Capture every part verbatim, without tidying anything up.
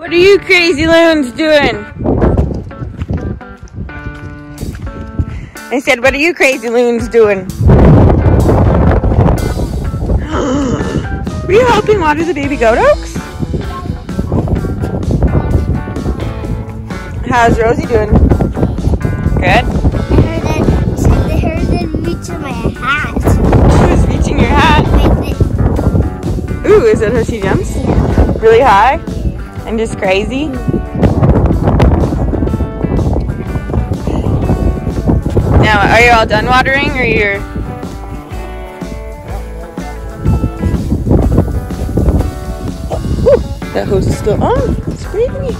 What are you crazy loons doing? I said, what are you crazy loons doing? Were you helping water the baby goat, Oaks? How's Rosie doing? Good? I heard them reaching my hat. Who's reaching your hat? Ooh, is that how she jumps? Yeah. Really high? Yeah. And just crazy? Yeah. Now, are you all done watering or you're... Ooh, that hose is still on. It's crazy.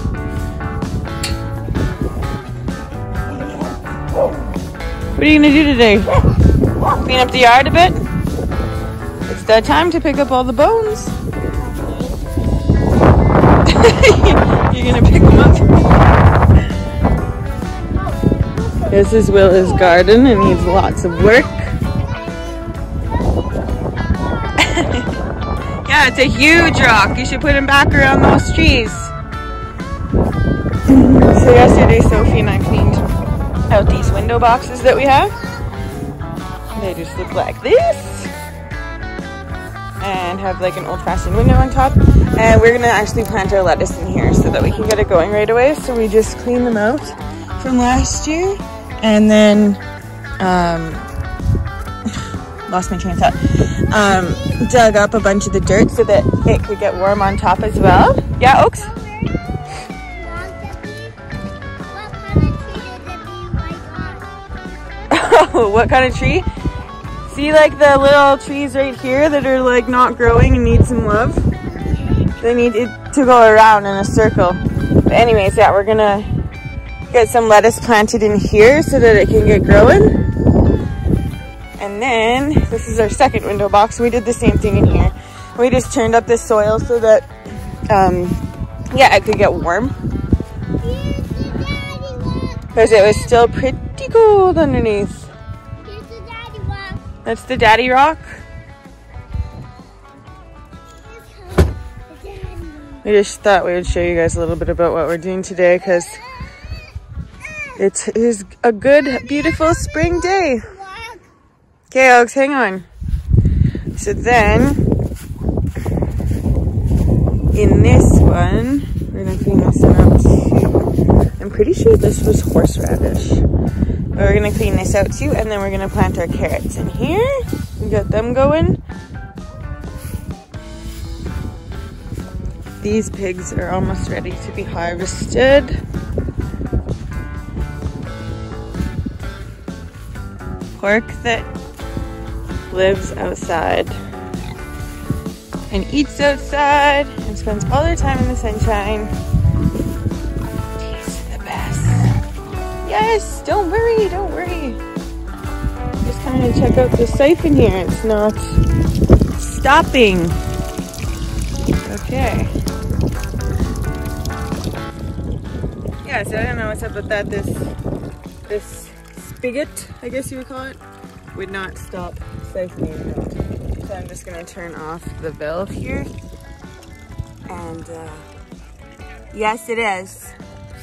What are you going to do today? Clean up the yard a bit? It's the time to pick up all the bones. You're going to pick them up? This is Willa's garden. It needs lots of work. Yeah, it's a huge rock. You should put them back around those trees. So yesterday, Sophie and I cleaned out these window boxes that we have. They just look like this and have like an old-fashioned window on top, and we're gonna actually plant our lettuce in here so that we can get it going right away. So we just clean them out from last year and then um, lost my train of thought. Um, dug up a bunch of the dirt so that it could get warm on top as well. Yeah, Oaks? What kind of tree? See, like the little trees right here that are like not growing and need some love? They need it to go around in a circle. But anyways, yeah, we're gonna get some lettuce planted in here so that it can get growing. And then this is our second window box. We did the same thing in here. We just turned up the soil so that um yeah, it could get warm because it was still pretty cold underneath. Here's the daddy rock. That's the daddy rock. We just thought we would show you guys a little bit about what we're doing today because it is a good, beautiful spring day. Okay, Oaks, hang on. So then, in this one, we're going to clean this one up too. I'm pretty sure this was horseradish. We're gonna clean this out too, and then we're gonna plant our carrots in here. We got them going. These pigs are almost ready to be harvested. Pork that lives outside and eats outside and spends all their time in the sunshine. Yes, don't worry, don't worry. I'm just coming to check out the siphon here. It's not stopping. Okay. Yeah, so I don't know what's up with that. This this spigot, I guess you would call it, would not stop siphoning. So I'm just gonna turn off the valve here. And uh, yes, it is.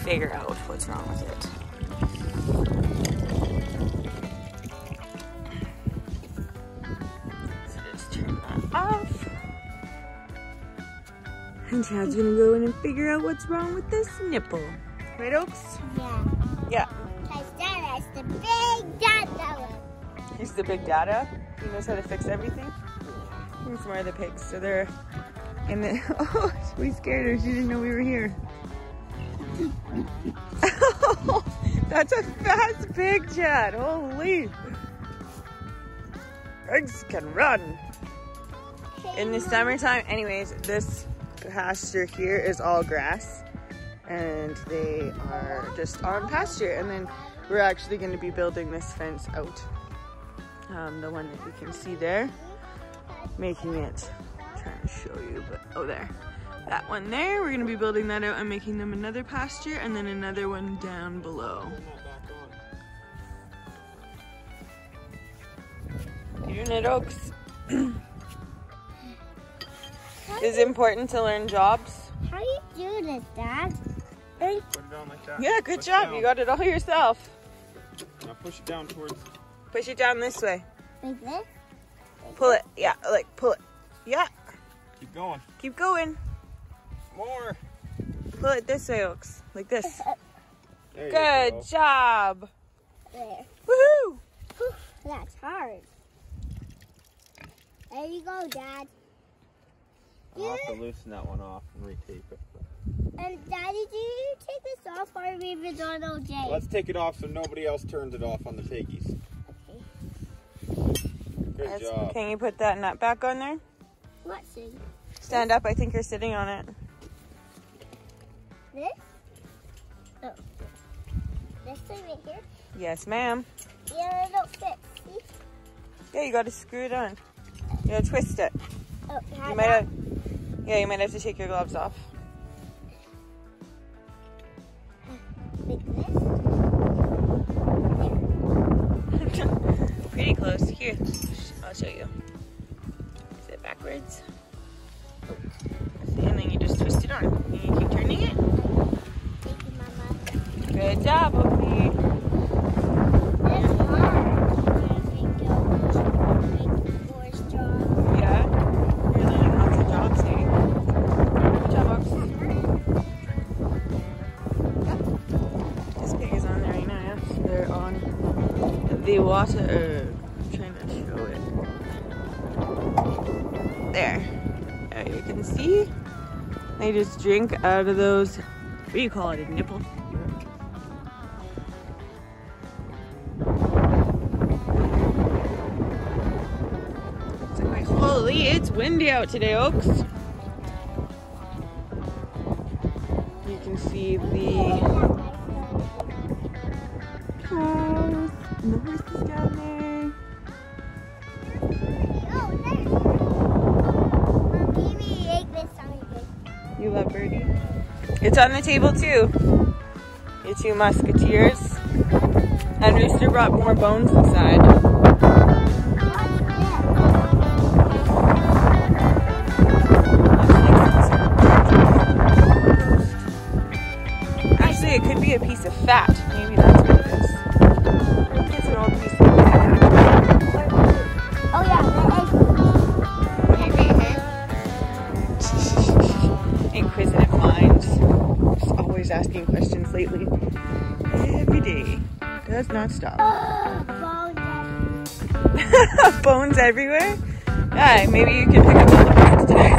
Figure out what's wrong with it. And Chad's gonna go in and figure out what's wrong with this nipple. Right, Oaks? Yeah. Yeah. Because Dada's the big dada. He's the big dada. He knows how to fix everything. He's more of the pigs, so they're in the... Oh, we scared her. She didn't know we were here. Oh, that's a fast pig, Chad. Holy. Pigs can run. In the summertime, anyways, this... pasture here is all grass, and they are just on pasture. And then we're actually going to be building this fence out, um, the one that you can see there, making it, I'm trying to show you, but oh, there, that one there, we're going to be building that out and making them another pasture, and then another one down below. You're doing it, Oaks. It's important to learn jobs. How do you do this, Dad. Put it down like that. Yeah, good push job. You got it all yourself. Now push it down towards. Push it down this way. Like this? Pull it. Yeah, like pull it. Yeah. Keep going. Keep going. More. Pull it this way, Oaks. Like this. There good you go. Job. There. Woohoo! That's hard. There you go, Dad. I'll have to loosen that one off and retape it. And Daddy, do you take this off or are we even done all day? Let's take it off so nobody else turns it off on the piggies. Okay. Good That's, job. Can you put that nut back on there? What thing? Stand up. I think you're sitting on it. This? Oh. This thing right here? Yes, ma'am. Yeah, it don't fit. See? Yeah, you got to screw it on. You gotta twist it. Oh, you might have, yeah, you might have to take your gloves off. Pretty close. Here, I'll show you. Is it backwards? And then you just twist it on. And you keep turning it. Thank you, Mama. Good job, Opie. The water. I'm trying to show it. There. There you can see. They just drink out of those. What do you call it? A nipple? It's like, holy, it's windy out today, Oaks. You can see the. And the horses down there. Oh, there's Mom, give me an egg this time. You love Birdie? It's on the table too. Your two musketeers. And Rooster brought more bones inside. Actually, it could be a piece of fat. Maybe that's what it is. Asking questions lately. Every day. Does not stop. Oh, bones everywhere. Bones everywhere? Yeah, maybe you can pick up all the bones today.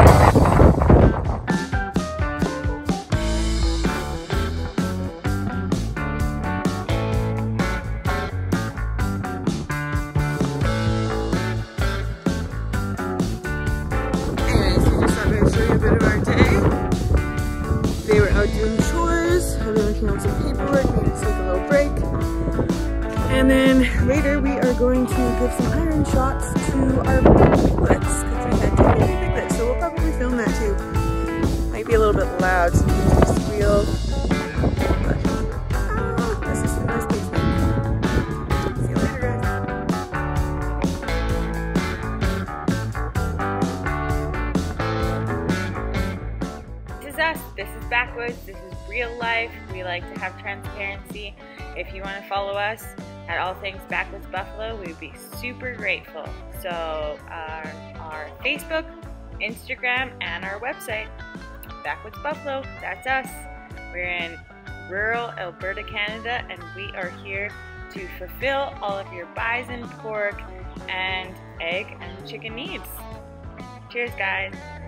Later, we are going to give some iron shots to our piglets, because we had two baby piglets, so we'll probably film that too. Might be a little bit loud, so you can squeal. But, oh, this is a nice basement. See you later, guys. This is us. This is Backwoods. This is real life. We like to have transparency. If you want to follow us at All Things Backwoods Buffalo, we'd be super grateful. So our, our Facebook, Instagram, and our website, Backwoods Buffalo, that's us. We're in rural Alberta, Canada, and we are here to fulfill all of your bison, pork, and egg and chicken needs. Cheers, guys.